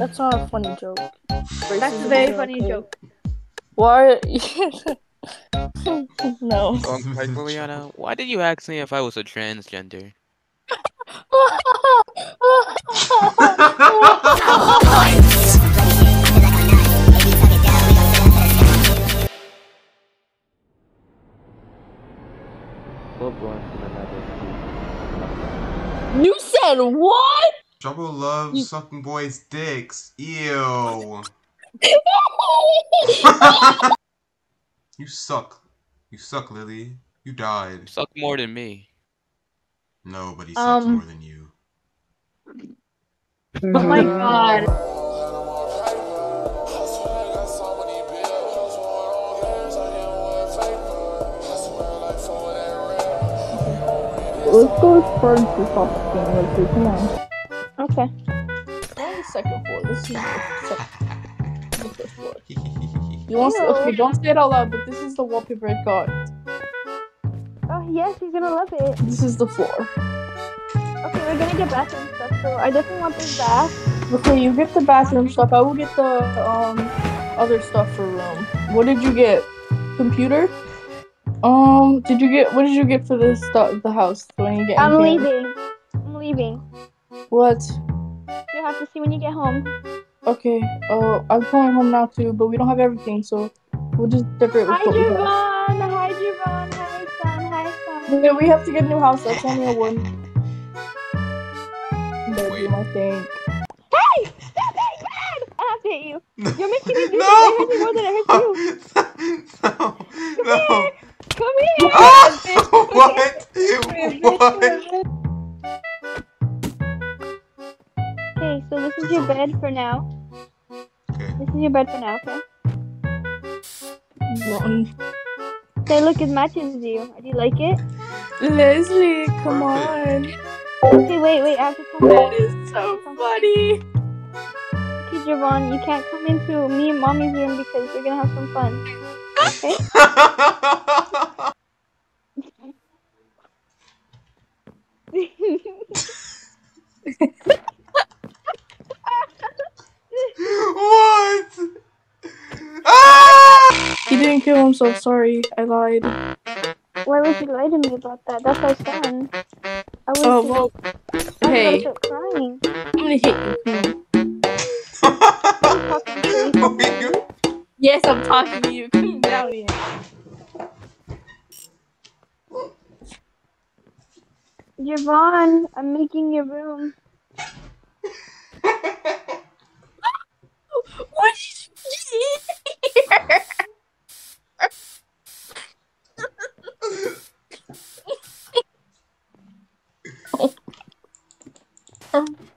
That's not a funny joke. Racism That's a very funny joke. Why? No. Liliana, why did you ask me if I was a transgender? You said what? Trouble loves sucking boys' dicks. Ew. You suck. You suck, Lily. You died. You suck more than me. No, but he sucks more than you. Oh my god. Let's go with Ferg to stop the game with you, come on. Okay. We're on the second floor. This is the first floor. You want to, okay, don't say it out loud, but this is the wallpaper I got. Oh yes, he's gonna love it. This is the floor. Okay, we're gonna get bathroom stuff, so I definitely want this bath. Before you get the bathroom stuff, I will get the other stuff for room. What did you get? Computer? Did you get, what did you get for the stuff, the house? When you get I'm leaving. What? You'll have to see when you get home. Okay, I'm going home now too, but we don't have everything, so we'll just decorate with what we have. Hi, Javon. Yeah, we have to get a new house, that's only a one. Baby, I think. Hey! Stop hitting Brad! I have to hit you. You're making me do this. More than I hurt you. No. Come here! Ah! What? What? Okay, so this is your bed for now. Okay. This is your bed for now, okay? One. Okay, look, it matches you. Do you like it? Leslie, come on. Okay, wait, I have to come back. That is so funny. Okay, Javon, you can't come into me and Mommy's room because we're gonna have some fun. Okay? What? Ah! He didn't kill himself, sorry, I lied. Why would you lie to me about that? That's our son. Hey. I'm gonna hit you. Yes, I'm talking to you. Come down here. Javon, I'm making your room. What did you hear?